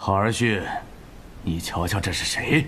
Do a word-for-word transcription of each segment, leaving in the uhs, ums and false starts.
郝二旭，你瞧瞧这是谁？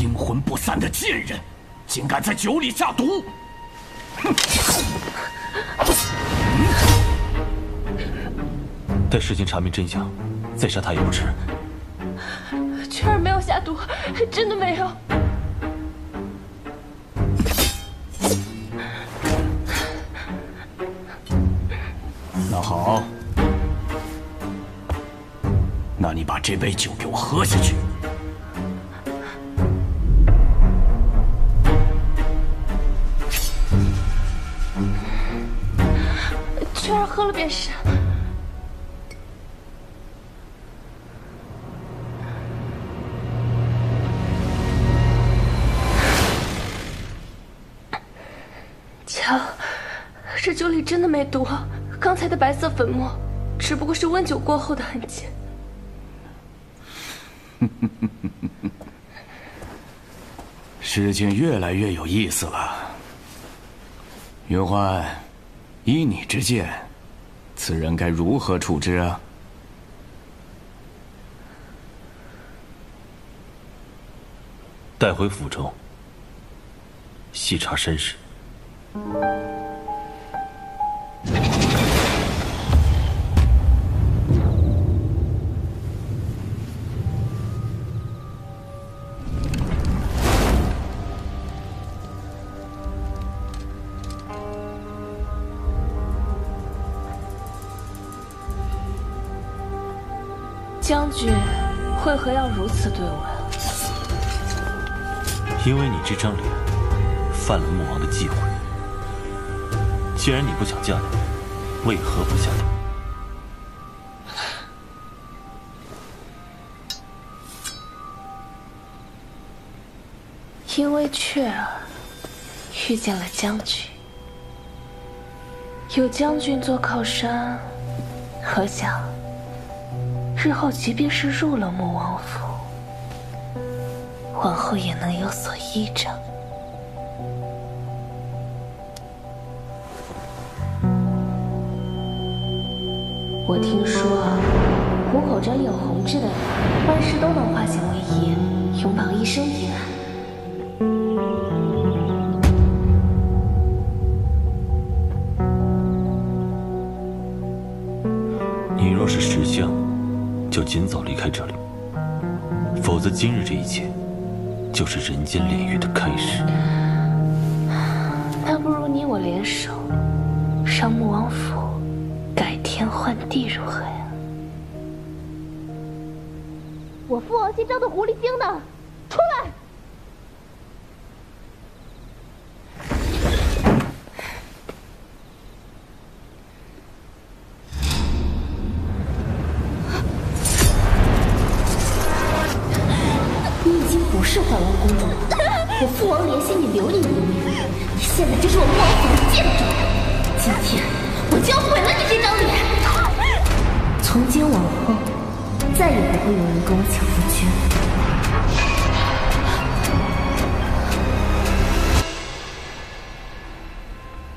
阴魂不散的贱人，竟敢在酒里下毒！待事情查明真相，再杀他也不迟。娟儿没有下毒，真的没有。那好，那你把这杯酒给我喝下去。 娟儿喝了便是。瞧，这酒里真的没毒，刚才的白色粉末只不过是温酒过后的痕迹。事情越来越有意思了，云欢。 依你之见，此人该如何处置啊？带回府中，细查身世。将军为何要如此对我呀？因为你这张脸犯了穆王的忌讳。既然你不想嫁他，为何不下毒？因为雀儿遇见了将军，有将军做靠山，可想。 日后即便是入了穆王府，往后也能有所依仗。我听说虎口沾有红痣的人，万事都能化险为夷，永保一生平安。 就尽早离开这里，否则今日这一切就是人间炼狱的开始。那不如你我联手，上穆王府改天换地如何呀？我父王新招的狐狸精呢？出来！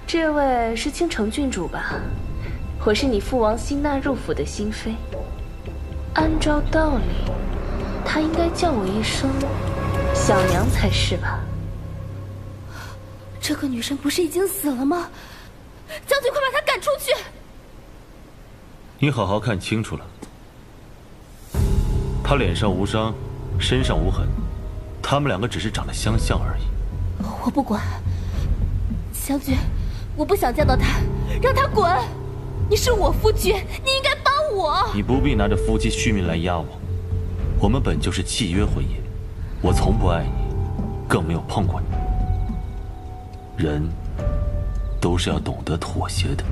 这位是青城郡主吧？我是你父王新纳入府的新妃。按照道理，她应该叫我一声小娘才是吧？这个女人不是已经死了吗？将军，快把她赶出去！你好好看清楚了，她脸上无伤，身上无痕，他们两个只是长得相像而已。我不管，将军。 我不想见到他，让他滚！你是我夫君，你应该帮我。你不必拿着夫妻虚名来压我，我们本就是契约婚姻，我从不爱你，更没有碰过你。人都是要懂得妥协的。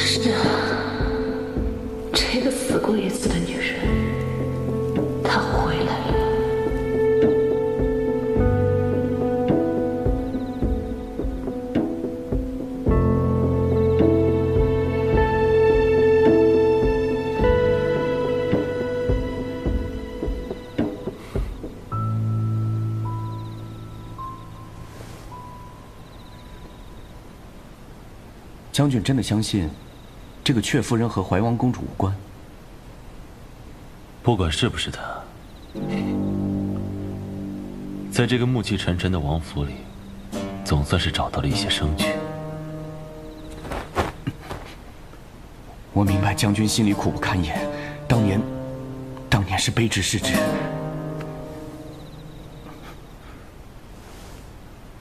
是啊，这个死过一次的女人，她回来了。 将军真的相信，这个阙夫人和怀王公主无关？不管是不是她，在这个暮气沉沉的王府里，总算是找到了一些生趣。我明白将军心里苦不堪言，当年，当年是卑职失职。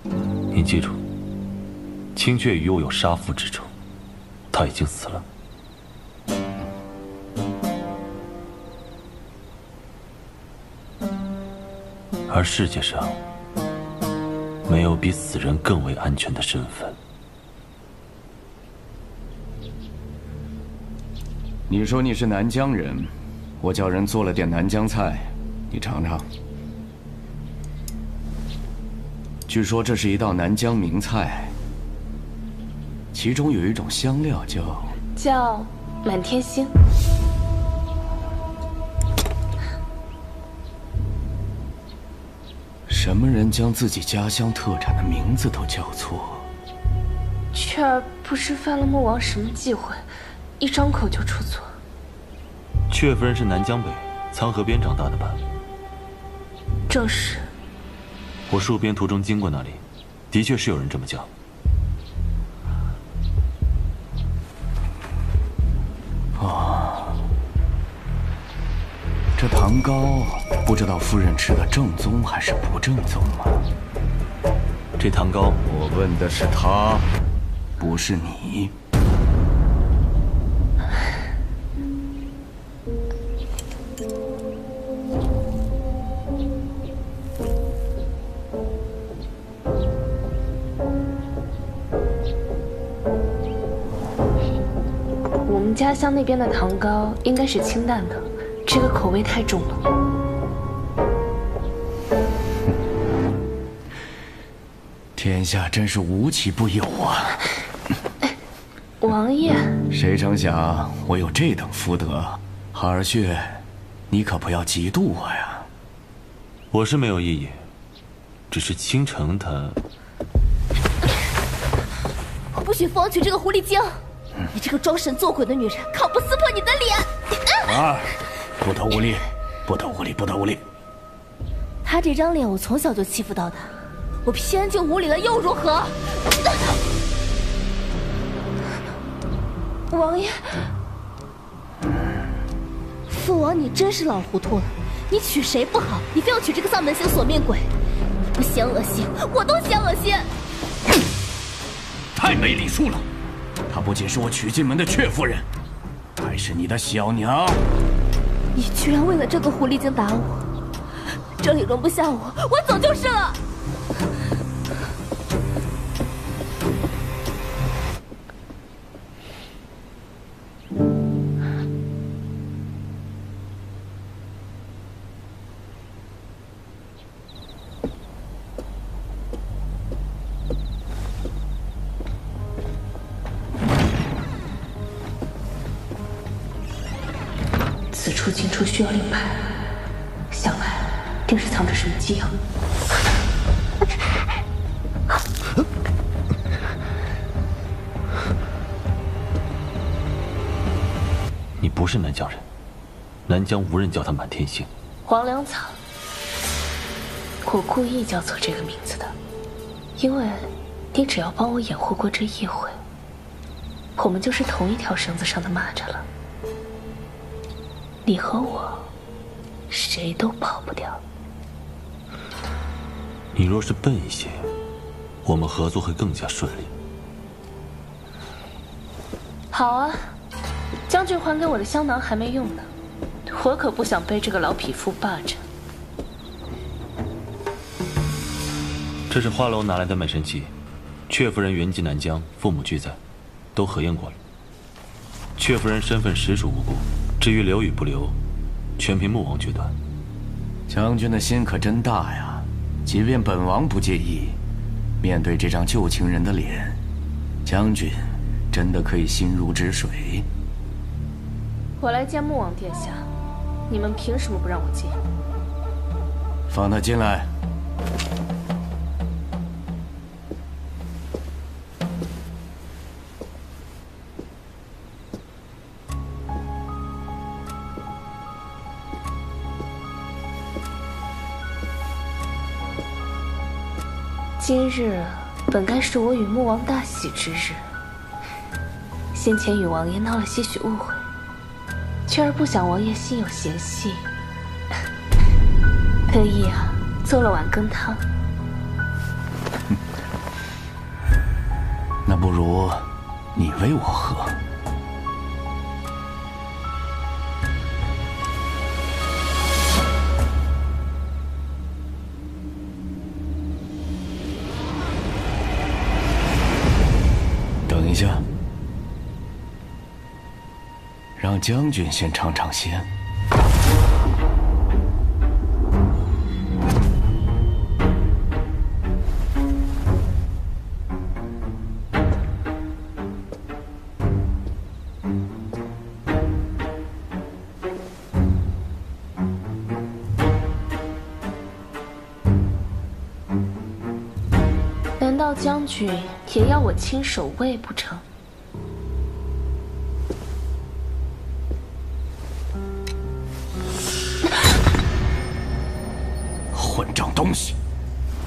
你记住，青雀与我有杀父之仇，他已经死了。而世界上没有比死人更为安全的身份。你说你是南疆人，我叫人做了点南疆菜，你尝尝。 据说这是一道南疆名菜，其中有一种香料叫叫满天星。什么人将自己家乡特产的名字都叫错？雀儿不知犯了穆王什么忌讳，一张口就出错。雀夫人是南疆北苍河边长大的吧？正是。 我戍边途中经过那里，的确是有人这么叫。哦，这糖糕不知道夫人吃的正宗还是不正宗啊？这糖糕，我问的是他，不是你。家乡那边的糖糕应该是清淡的，这个口味太重了。天下真是无奇不有啊！王爷，谁成想我有这等福德，哈尔血，你可不要嫉妒我呀！我是没有异议，只是倾城他……我不许父王娶这个狐狸精！ 你这个装神做鬼的女人，靠不撕破你的脸！啊！不得无礼，不得无礼，不得无礼！他这张脸，我从小就欺负到大，我偏就无礼了又如何？王爷，父王，你真是老糊涂了。你娶谁不好，你非要娶这个丧门星索命鬼，你不嫌恶心，我都嫌恶心。太没礼数了！ 她不仅是我娶进门的雀夫人，还是你的小娘。你居然为了这个狐狸精打我，这里容不下我，我走就是了。此处进出需要令牌，想来定是藏着什么机要。你不是南疆人，南疆无人叫他满天星。黄粱草，我故意叫错这个名字的，因为你只要帮我掩护过这一回，我们就是同一条绳子上的蚂蚱了。你和我，谁都跑不掉。你若是笨一些，我们合作会更加顺利。好啊，将军还给我的香囊还没用呢，我可不想被这个老匹夫霸着。这是花楼拿来的卖身契，阙夫人原籍南疆，父母俱在，都核验过了。阙夫人身份实属无辜，至于留与不留，全凭穆王决断。将军的心可真大呀！ 即便本王不介意，面对这张旧情人的脸，将军真的可以心如止水。我来见穆王殿下，你们凭什么不让我见？放他进来。今日本该是我与穆王大喜之日，先前与王爷闹了些许误会，却而不想王爷心有嫌隙，特意啊做了碗羹汤。那不如你喂我喝。 让将军先尝尝鲜。难道将军也要我亲手喂不成？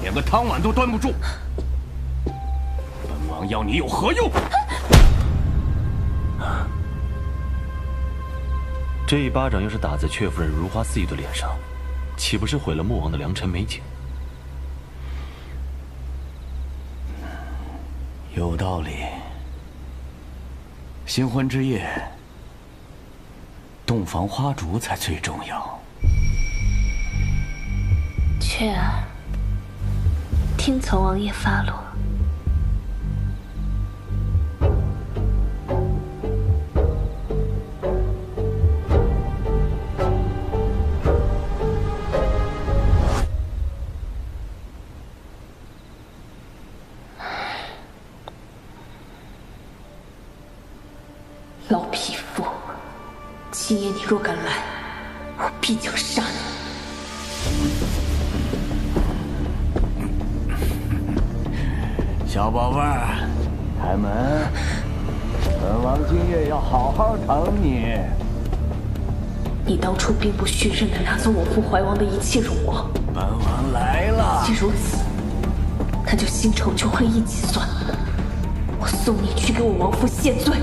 连个汤碗都端不住，本王要你有何用？这一巴掌要是打在阙夫人如花似玉的脸上，岂不是毁了穆王的良辰美景？有道理。新婚之夜，洞房花烛才最重要。阙儿。 听从王爷发落。老匹夫，今夜你若敢来，我必将杀你！ 小宝贝儿，开门！本王今夜要好好疼你。你当初并不血刃的拿走我父怀王的一切荣光，本王来了。既如此，那就新仇旧恨一起算。我送你去给我王父谢罪。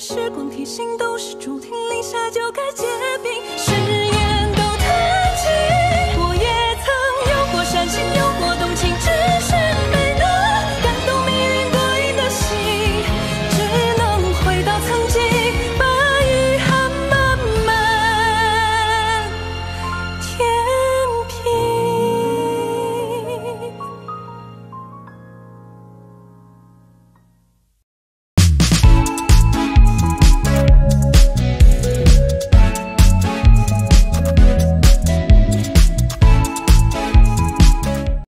时光提醒，都是注定，临下就该结。